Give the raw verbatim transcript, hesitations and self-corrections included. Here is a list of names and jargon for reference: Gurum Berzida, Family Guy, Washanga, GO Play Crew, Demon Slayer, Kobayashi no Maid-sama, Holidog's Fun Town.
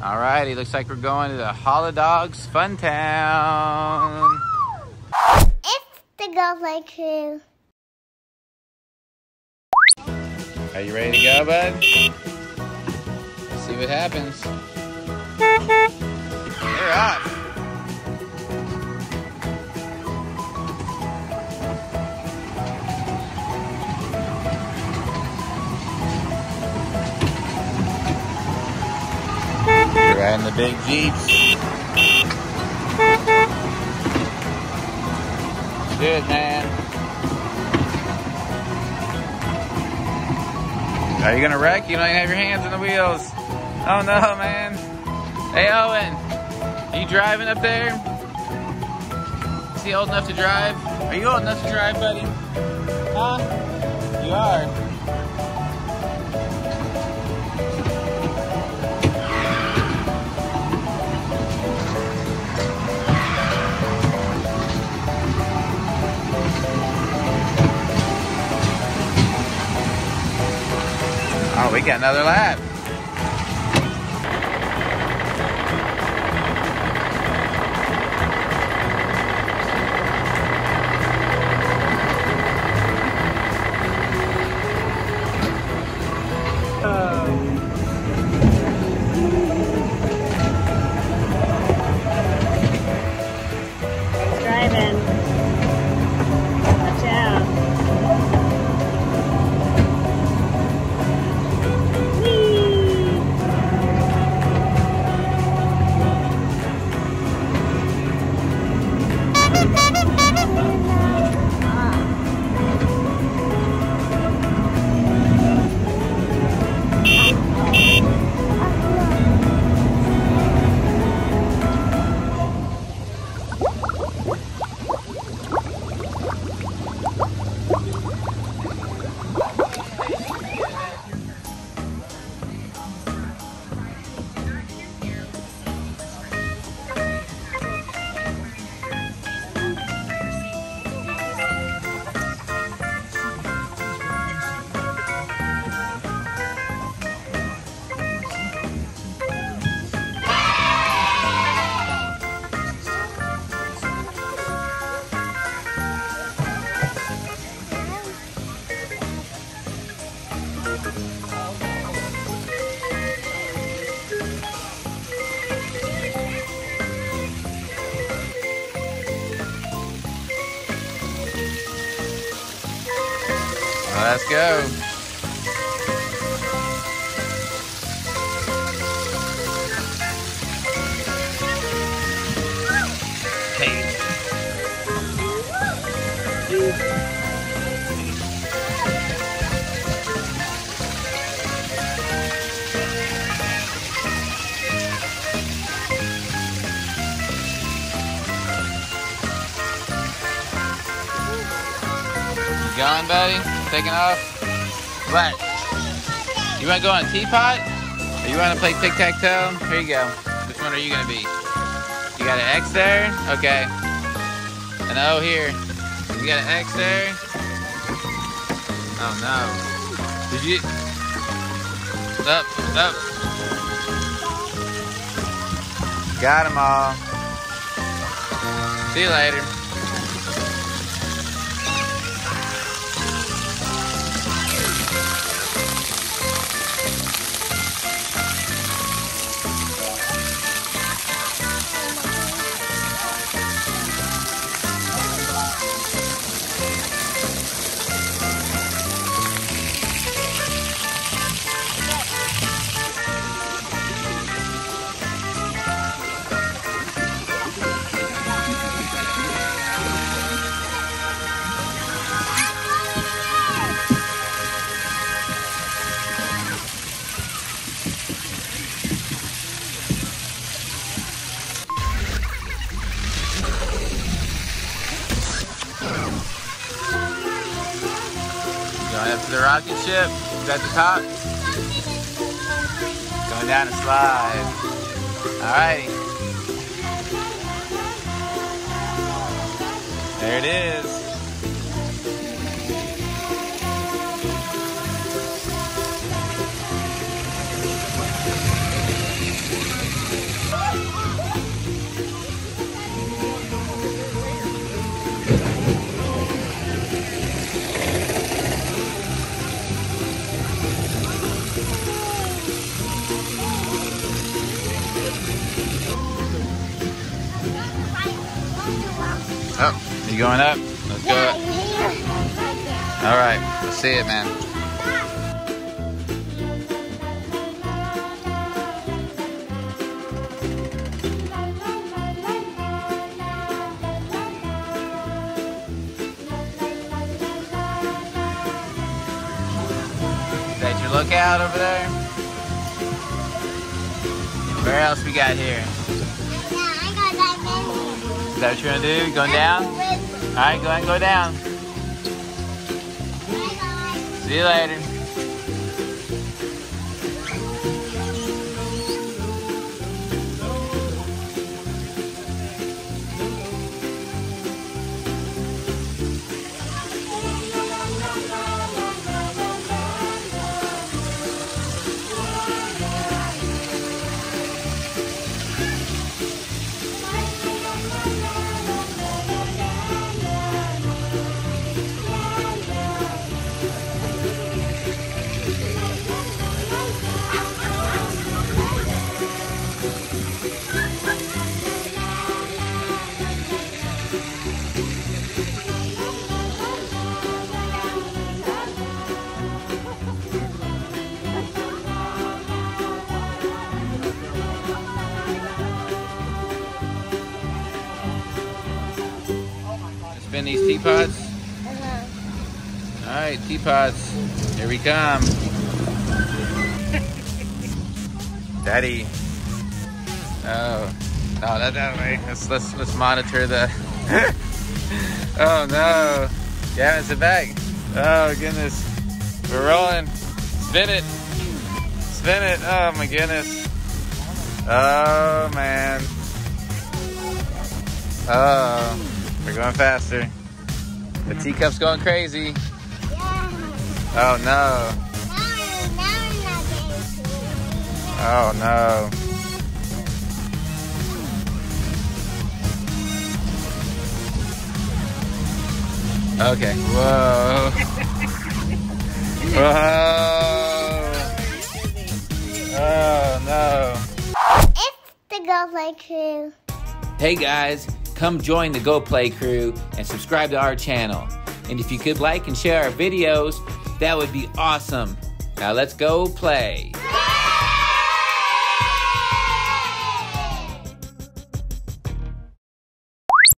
All righty, looks like we're going to the Holidog's Fun Town. It's the Go Play Crew. Are you ready to go, bud? Let's see what happens. They're off. Riding the big Jeeps. Good, man. Are you gonna wreck? You don't even have your hands on the wheels. Oh no, man. Hey, Owen, are you driving up there? Is he old enough to drive? Are you old enough to drive, buddy? Huh? You are. Oh, we got another lap. Let's go. Hey. You going, buddy? Taking off. What? You want to go on a teapot? Or you want to play tic-tac-toe? Here you go. Which one are you going to be? You got an X there? Okay. An O here. You got an X there? Oh no. Did you? Up, up. Got them all. See you later. Going up to the rocket ship, is at the top. Going down a slide. Alrighty. There it is. Up. You going up? Let's go up. Alright, let's see it, man. Is that your lookout over there? Where else we got here? Is that what you're going to do? Going down? Alright, go ahead and go down. See you later. Spin these teapots. Uh-huh. All right, teapots. Here we come. Daddy. Oh, no, not that way. Let's let's let's monitor the. Oh no! You haven't sit back. Oh goodness, we're rolling. Spin it. Spin it. Oh my goodness. Oh man. Oh. We're going faster. The teacup's going crazy. Yeah. Oh no. Now, now we're not getting oh no. Okay. Whoa. Whoa. Oh no. It's the Go Play Crew. Hey guys. Come join the Go Play Crew and subscribe to our channel. And if you could like and share our videos, that would be awesome. Now let's go play.